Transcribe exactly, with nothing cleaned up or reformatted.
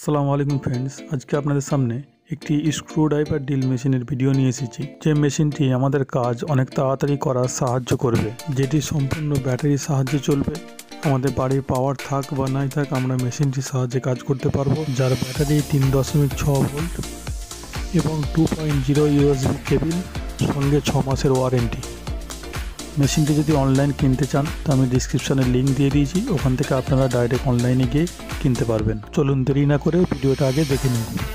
আসসালামু আলাইকুম फ्रेंड्स, আজকে আপনাদের সামনে একটি স্ক্রু ড্রাইভার ড্রিল মেশিনের ভিডিও নিয়ে এসেছি। যে মেশিনটি আমাদের কাজ অনেক তাড়াতাড়ি করার সাহায্য করবে, যেটি সম্পূর্ণ ব্যাটারির সাহায্যে চলবে। আমাদের বাড়ির পাওয়ার থাক বা নাই থাক, আমরা মেশিনটির সাহায্যে কাজ করতে পারবো। যার ব্যাটারি তিন দশমিক ছ ভোল্ট এবং two point zero USB cable, সঙ্গে ছ মাসের ওয়ারেন্টি। মেশিনটি যদি অনলাইন কিনতে চান তো আমি ডিসক্রিপশানে লিঙ্ক দিয়ে দিয়েছি, ওখান থেকে আপনারা ডাইরেক্ট অনলাইনে গিয়ে কিনতে পারবেন। চলুন দেরি না করে ভিডিওটা আগে দেখে নিন।